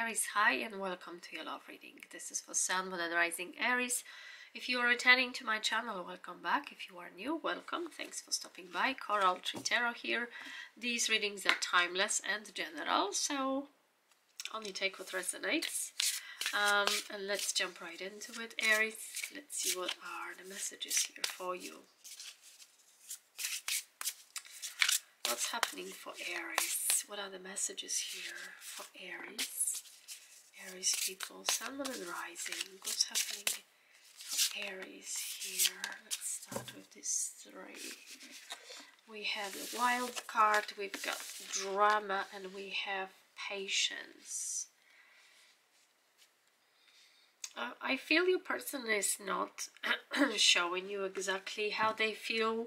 Aries, hi and welcome to your love reading. This is for Sun, Moon and Rising Aries. If you are returning to my channel, welcome back. If you are new, welcome. Thanks for stopping by. Coral Tree Tarot here. These readings are timeless and general, so only take what resonates. And let's jump right into it, Aries. Let's see what are the messages here for you. What's happening for Aries? What are the messages here for Aries? Aries people, Sun, Moon and Rising. What's happening for Aries here? Let's start with this three. We have the wild card, we've got drama, and we have patience. I feel your person is not showing you exactly how they feel,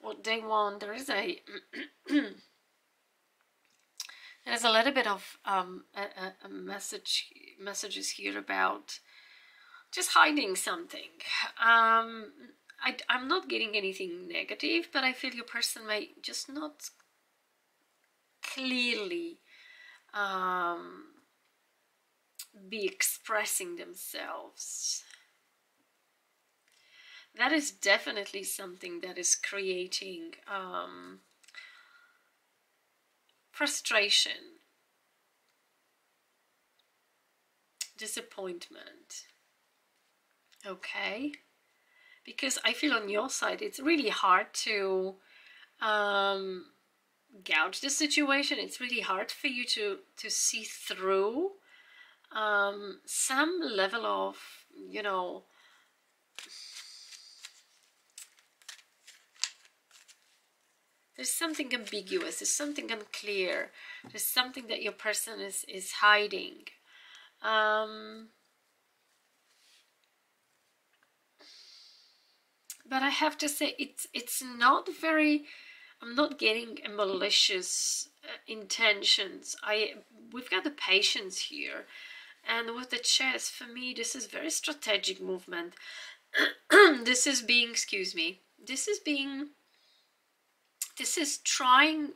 what they want. There is a there's a little bit of messages here about just hiding something. I'm not getting anything negative, but I feel your person may just not clearly be expressing themselves. That is definitely something that is creating frustration, disappointment. Okay, because I feel on your side it's really hard to gauge the situation. It's really hard for you to see through some level of, you know, there's something ambiguous, there's something unclear, there's something that your person is hiding. But I have to say it's not very, I'm not getting a malicious intentions. We've got the patience here. And with the chess, for me, this is very strategic movement. This is being, excuse me, this is trying,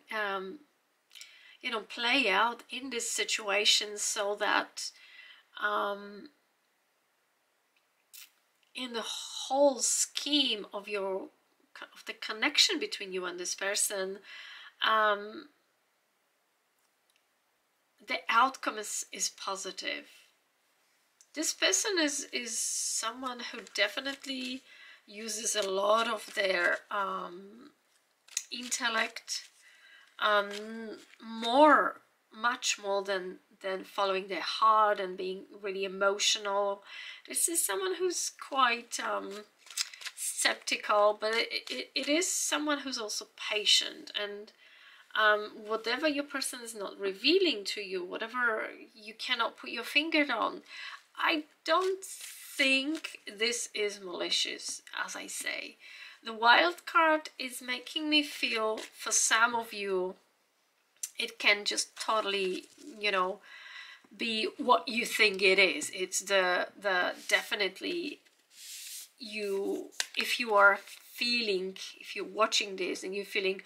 you know, play out in this situation so that in the whole scheme of the connection between you and this person, the outcome is positive. This person is someone who definitely uses a lot of their intellect, much more than following their heart and being really emotional. This is someone who's quite skeptical, but it is someone who's also patient. And whatever your person is not revealing to you, whatever you cannot put your finger on, I don't think this is malicious, as I say. The wild card is making me feel, for some of you, it can just totally, you know, be what you think it is. It's the definitely you, if you are feeling, if you're watching this and you're feeling,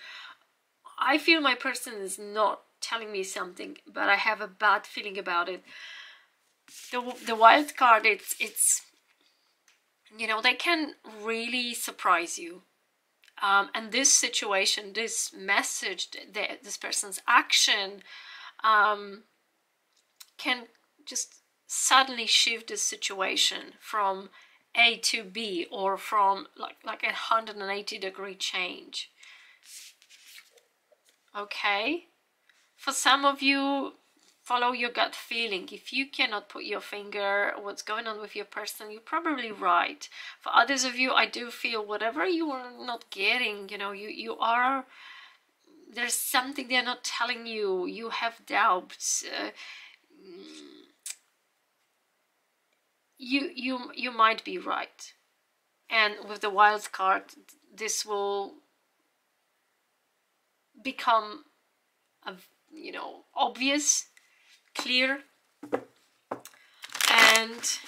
I feel my person is not telling me something, but I have a bad feeling about it. The wild card, it's you know, they can really surprise you. And this situation, this message, this person's action can just suddenly shift the situation from A to B, or from like a 180-degree change. Okay, for some of you, follow your gut feeling. If you cannot put your finger on what's going on with your person, you're probably right. For others of you, I do feel whatever you are not getting, you know, you are, there's something they're not telling you. You have doubts. You might be right. And with the wild card, this will become, you know, obvious, clear, and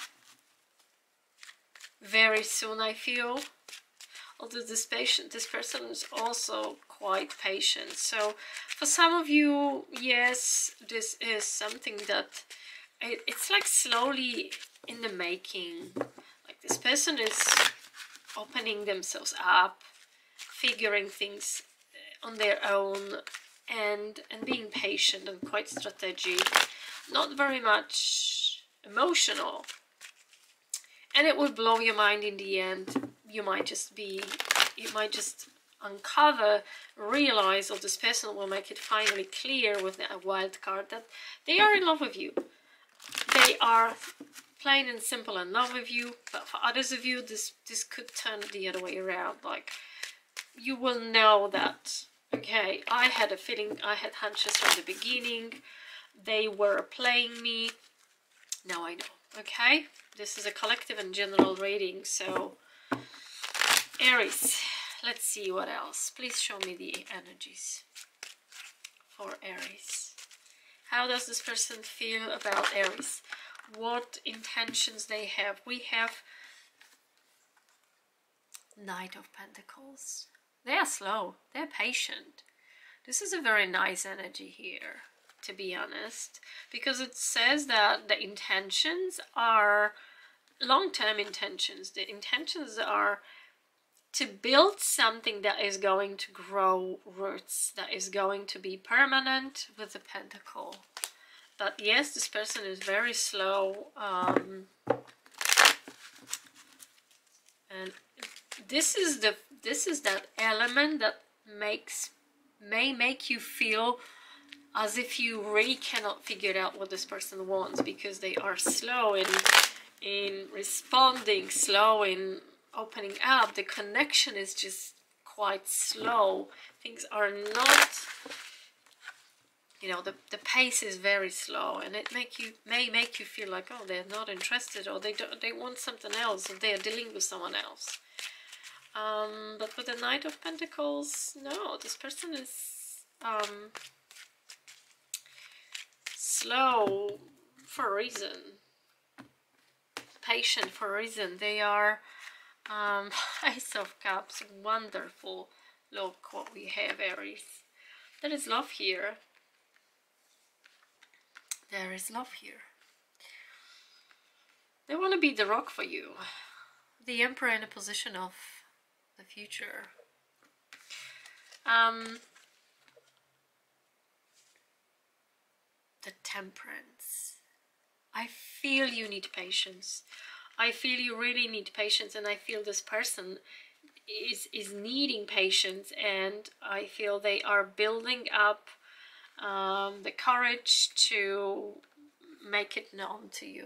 very soon, I feel. Although this person is also quite patient. So for some of you, yes, this is something that it's like slowly in the making. Like this person is opening themselves up, figuring things on their own, and being patient and quite strategic, not very much emotional. And it will blow your mind in the end. You might just uncover, realize, or this person will make it finally clear with a wild card that they are in love with you. They are plain and simple in love with you, but for others of you, this could turn the other way around. Like, you will know that, okay, I had a feeling, I had hunches from the beginning, they were playing me, now I know. Okay, this is a collective and general reading, so Aries, let's see what else. Please show me the energies for Aries. How does this person feel about Aries? What intentions they have? We have Knight of Pentacles. They are slow, they're patient. This is a very nice energy here, to be honest, because it says that the intentions are long-term intentions. The intentions are to build something that is going to grow roots, that is going to be permanent with the pentacle. But yes, this person is very slow. And this is that element that may make you feel as if you really cannot figure out what this person wants, because they are slow in responding, slow in opening up. The connection is just quite slow. Things are not, you know, the pace is very slow, and it may make you feel like, oh, they're not interested, or they want something else, or they are dealing with someone else. But with the Knight of Pentacles, no, this person is slow for a reason, patient for a reason. They are Ace of Cups, wonderful. Look what we have, Aries. There is love here. There is love here. They want to be the rock for you. The Emperor in a position of the future. The Temperance. I feel you need patience. I feel you really need patience, and I feel this person is needing patience, and I feel they are building up the courage to make it known to you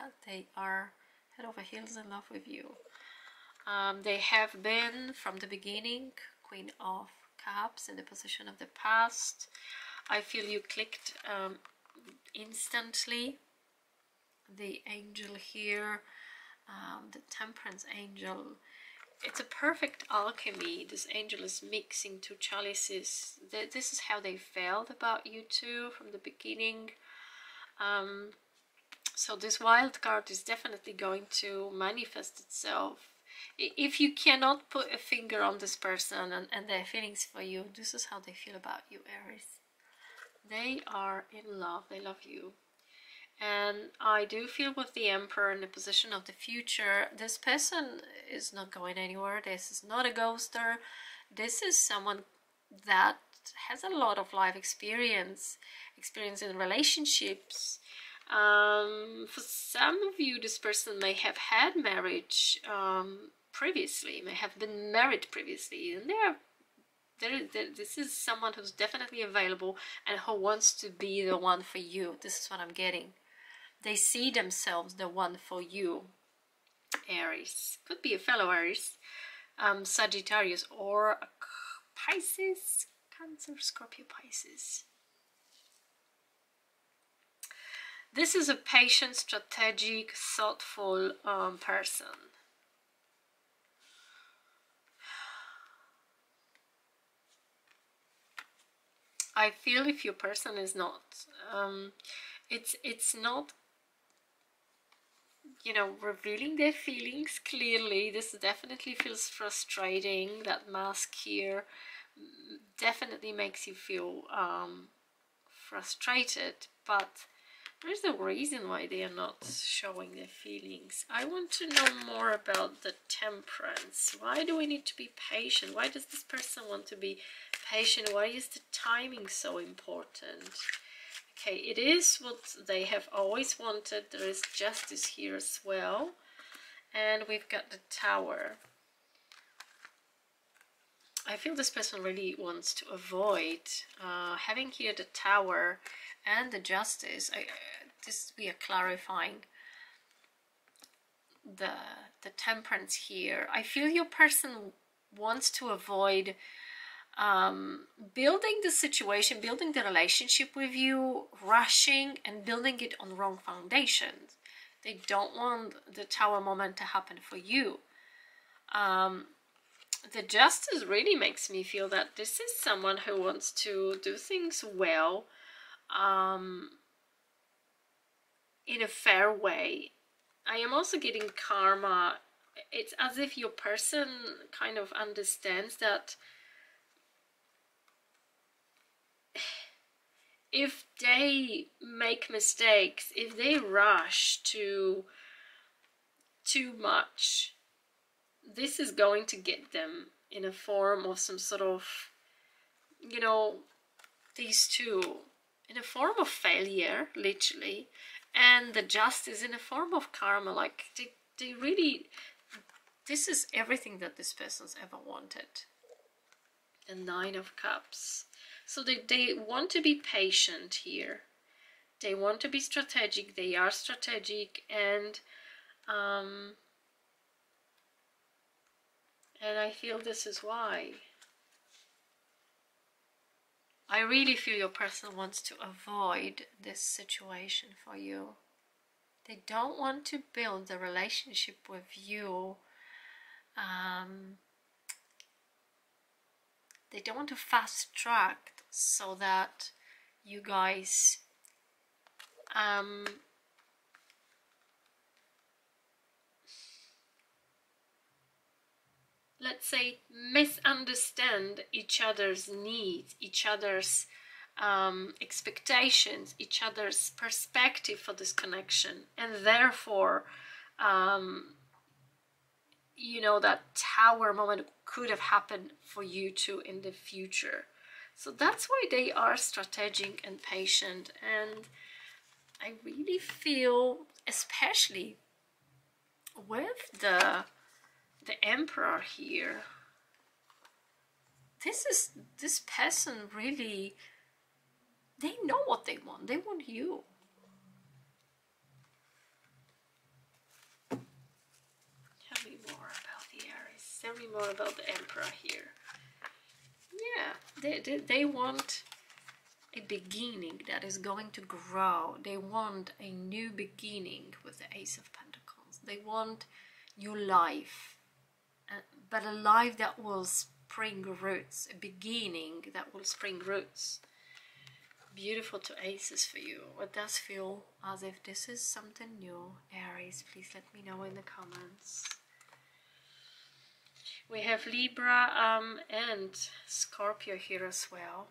that they are head over heels in love with you. They have been from the beginning. Queen of Cups in the position of the past. I feel you clicked instantly. The angel here, the Temperance angel, it's a perfect alchemy. This angel is mixing two chalices. This is how they felt about you two from the beginning. So this wild card is definitely going to manifest itself. If you cannot put a finger on this person and their feelings for you, this is how they feel about you, Aries. They are in love, they love you. And I do feel with the Emperor in the position of the future, this person is not going anywhere. This is not a ghoster. This is someone that has a lot of life experience in relationships. For some of you, this person may have had marriage previously, may have been married previously, and this is someone who's definitely available and who wants to be the one for you. This is what I'm getting. They see themselves the one for you, Aries. Could be a fellow Aries, Sagittarius, or a Pisces, Cancer, Scorpio, Pisces. This is a patient, strategic, thoughtful person. I feel if your person is not, it's not, you know, revealing their feelings clearly. This definitely feels frustrating. That mask here definitely makes you feel frustrated. But There's a reason why they are not showing their feelings. I want to know more about the Temperance. Why do we need to be patient? Why does this person want to be patient? Why is the timing so important? Okay, it is what they have always wanted. There is justice here as well. And we've got the Tower. I feel this person really wants to avoid having here the Tower and the Justice. We are clarifying the Temperance here. I feel your person wants to avoid building the situation, building the relationship with you, rushing and building it on wrong foundations. They don't want the Tower moment to happen for you. The Justice really makes me feel that this is someone who wants to do things well, in a fair way. I am also getting karma. It's as if your person kind of understands that if they make mistakes, if they rush too much, this is going to get them in a form of some sort of, you know, these two, in a form of failure, literally, and the Justice in a form of karma. Like, they really, this is everything that this person's ever wanted. The Nine of Cups. So they want to be patient here. They want to be strategic. They are strategic, and I feel this is why. I really feel your person wants to avoid this situation for you. They don't want to build the relationship with you. They don't want to fast track so that you guys let's say, misunderstand each other's needs, each other's expectations, each other's perspective for this connection. And therefore, you know, that Tower moment could have happened for you too in the future. So that's why they are strategic and patient. And I really feel, especially with the Emperor here, this person really, they know what they want. They want you. Tell me more about the Aries. Tell me more about the Emperor here. Yeah, they want a beginning that is going to grow. They want a new beginning with the Ace of Pentacles. They want new life. But a life that will spring roots, a beginning that will spring roots. Beautiful two aces for you. It does feel as if this is something new, Aries. Please let me know in the comments. We have Libra and Scorpio here as well.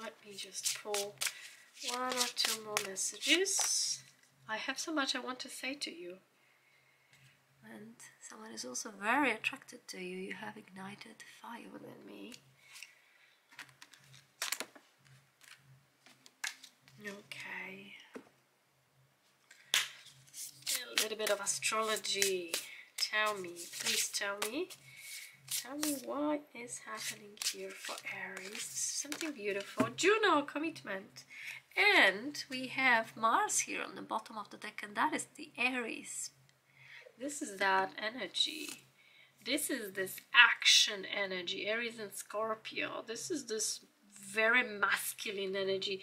Let me just pull one or two more messages. I have so much I want to say to you. And someone is also very attracted to you. You have ignited fire within me. Okay. A little bit of astrology. Tell me, please tell me. Tell me what is happening here for Aries. Something beautiful. Juno, commitment. And we have Mars here on the bottom of the deck, and that is the Aries. This is that energy. This is this action energy, Aries and Scorpio. This is this very masculine energy.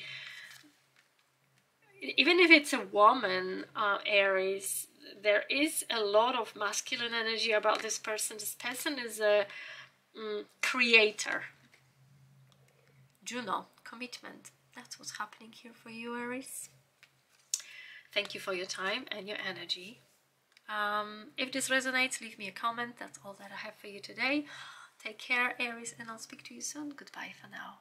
Even if it's a woman, Aries, there is a lot of masculine energy about this person. This person is a creator. Juno, commitment. That's what's happening here for you, Aries. Thank you for your time and your energy. If this resonates, leave me a comment. That's all that I have for you today. Take care, Aries, and I'll speak to you soon. Goodbye for now.